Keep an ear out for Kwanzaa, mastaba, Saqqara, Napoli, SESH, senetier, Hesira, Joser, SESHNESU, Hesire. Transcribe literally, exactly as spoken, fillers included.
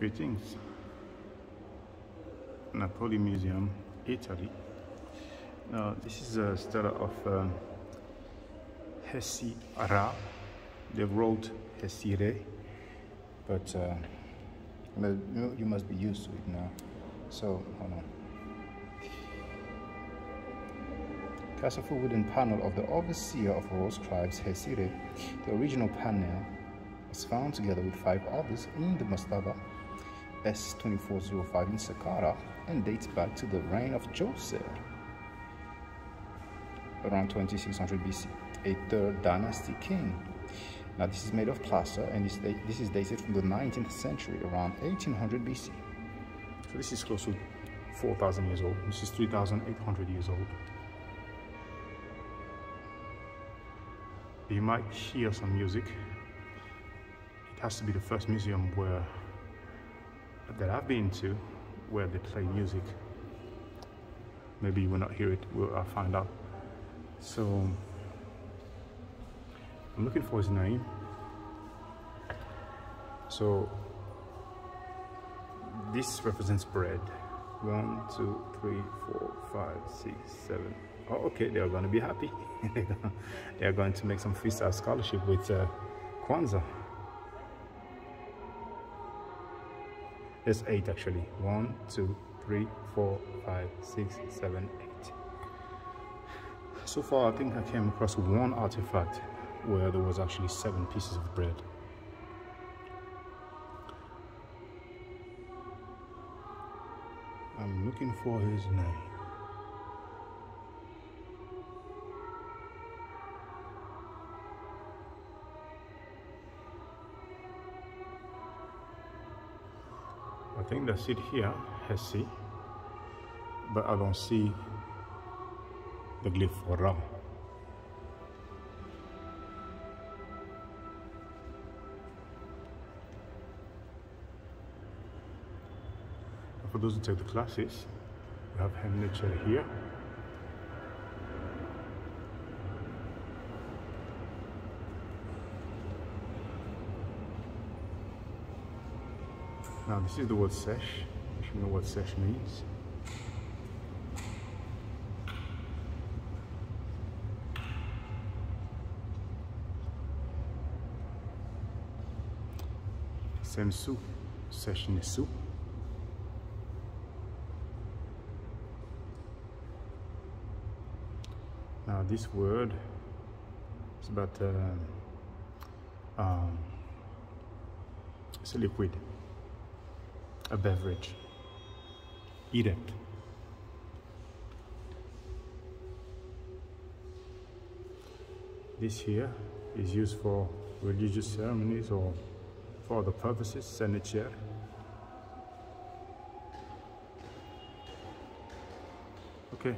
Greetings, Napoli Museum, Italy. Now this is a stella of um, Hesira. They wrote Hesire, but uh, you must be used to it now. So hold on. Cast off a wooden panel of the overseer of Rose tribes, Hesire. The original panel was found together with five others in the mastaba S twenty-four oh five in Saqqara and dates back to the reign of Joser, around twenty-six hundred B C, a third dynasty king. Now this is made of plaster and is this is dated from the nineteenth century, around eighteen hundred B C. So this is close to four thousand years old. This is three thousand eight hundred years old. You might hear some music. It has to be the first museum where that I've been to where they play music. Maybe you will not hear it, we'll, I'll find out. So I'm looking for his name. So this represents bread. One, two, three, four, five, six, seven. Oh, okay, they're gonna be happy. They're going to make some freestyle scholarship with uh, Kwanzaa. There's eight actually. One, two, three, four, five, six, seven, eight. So far, I think I came across one artifact where there was actually seven pieces of bread. I'm looking for his name. I think that's it here, Hesi, but I don't see the glyph for Ra. For those who take the classes, we have senetier here. Now this is the word SESH, if you know what SESH means. Sensu, SESHNESU. Now this word is about, uh, um, it's a liquid. A beverage. Erect. This here is used for religious ceremonies or for other purposes. Senetier. Okay.